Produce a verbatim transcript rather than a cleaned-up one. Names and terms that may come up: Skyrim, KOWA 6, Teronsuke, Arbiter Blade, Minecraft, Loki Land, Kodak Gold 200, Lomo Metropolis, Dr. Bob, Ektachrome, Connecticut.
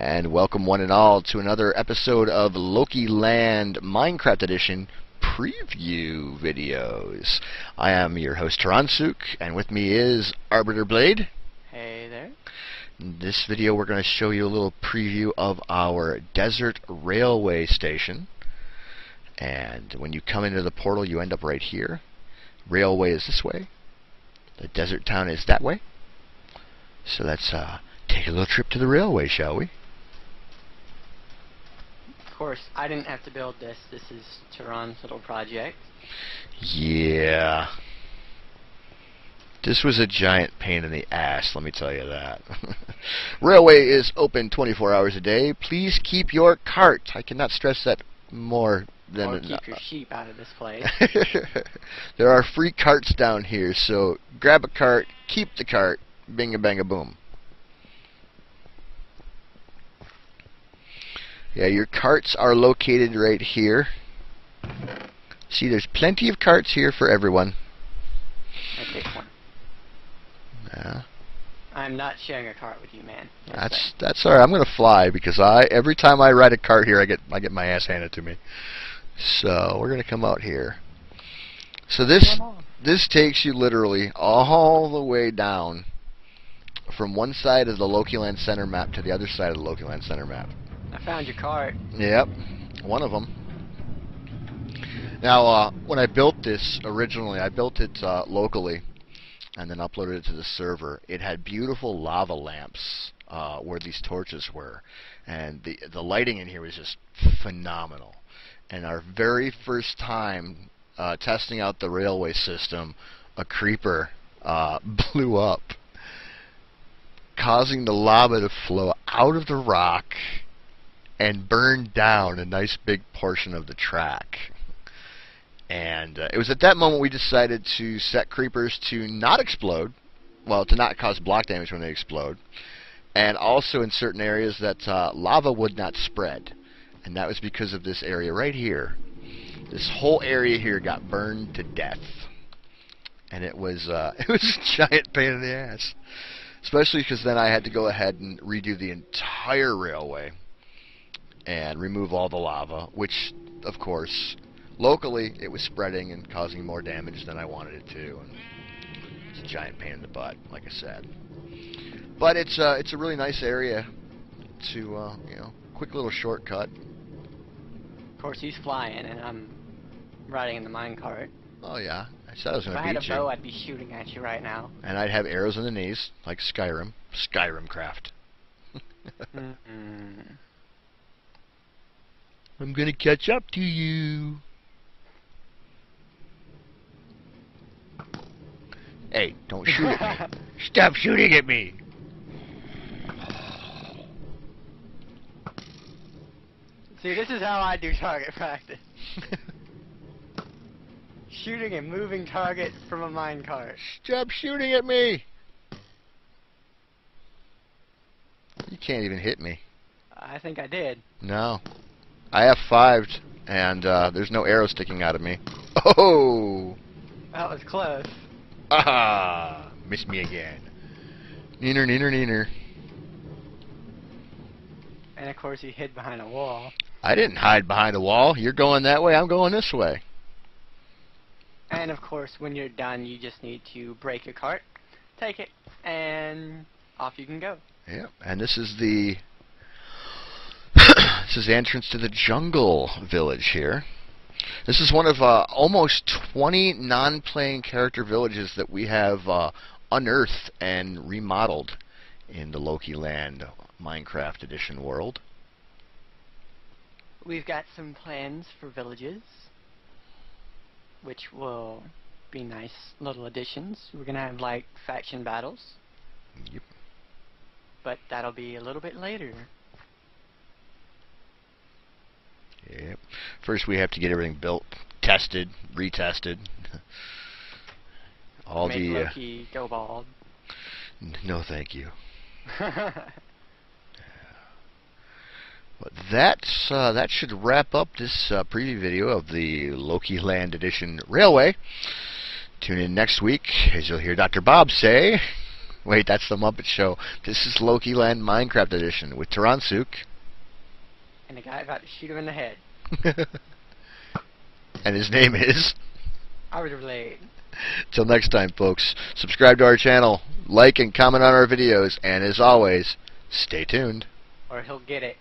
And welcome one and all to another episode of Loki Land Minecraft Edition preview videos. I am your host Teronsuke, and with me is Arbiter Blade. Hey there. In this video we're going to show you a little preview of our desert railway station. And when you come into the portal you end up right here. Railway is this way. The desert town is that way. So let's uh, take a little trip to the railway, shall we? Of course, I didn't have to build this. This is Teron's little project. Yeah. This was a giant pain in the ass, let me tell you that. Railway is open twenty-four hours a day. Please keep your cart. I cannot stress that more than enough. Or keep your sheep out of this place. There are free carts down here, so grab a cart, keep the cart, bing-a-bang-a-boom. Yeah, your carts are located right here. See, there's plenty of carts here for everyone. I take one. Yeah. I'm not sharing a cart with you, man. That's that's, that's all right. I'm gonna fly because I every time I ride a cart here, I get I get my ass handed to me. So we're gonna come out here. So this this takes you literally all the way down from one side of the Loki Land Center map to the other side of the Loki Land Center map. I found your cart. Yep, one of them. Now, uh, when I built this originally, I built it uh, locally and then uploaded it to the server. It had beautiful lava lamps uh, where these torches were, and the the lighting in here was just phenomenal. And our very first time uh, testing out the railway system, a creeper uh, blew up, causing the lava to flow out of the rock and burned down a nice big portion of the track. And uh, it was at that moment we decided to set creepers to not explode, well, to not cause block damage when they explode, and also in certain areas that uh, lava would not spread. And that was because of this area right here. This whole area here got burned to death. And it was, uh, it was a giant pain in the ass. Especially because then I had to go ahead and redo the entire railway and remove all the lava, which, of course, locally it was spreading and causing more damage than I wanted it to. And it's a giant pain in the butt, like I said. But it's uh, it's a really nice area to, uh, you know, quick little shortcut. Of course, he's flying and I'm riding in the minecart. Oh yeah, I said I was going to beat you. If I had a bow, I'd be shooting at you right now. And I'd have arrows in the knees, like Skyrim, Skyrim craft. Mm-mm. I'm gonna catch up to you. Hey, don't shoot at me. Stop shooting at me. See, this is how I do target practice. Shooting a moving target from a minecart. Stop shooting at me. You can't even hit me. I think I did. No. I have fived, and uh, there's no arrow sticking out of me. Oh! That was close. Ah! Missed me again. Neener, neener, neener. And of course he hid behind a wall. I didn't hide behind a wall. You're going that way, I'm going this way. And of course, when you're done, you just need to break your cart, take it, and off you can go. Yeah, and this is the... This is the entrance to the jungle village here. This is one of uh, almost twenty non-playing character villages that we have uh, unearthed and remodeled in the Loki Land Minecraft Edition world. We've got some plans for villages, which will be nice little additions. We're going to have, like, faction battles. Yep. But that'll be a little bit later. Yep. First we have to get everything built, tested, retested. All Make the Loki uh, go bald. No, thank you. But that's uh, that should wrap up this uh, preview video of the Loki Land Edition Railway. Tune in next week as you'll hear Doctor Bob say. Wait, that's the Muppet Show. This is Loki Land Minecraft Edition with Teronsuke. And the guy about to shoot him in the head. And his name is? Arbiter Blade. Till next time, folks. Subscribe to our channel, like and comment on our videos, and as always, stay tuned. Or he'll get it.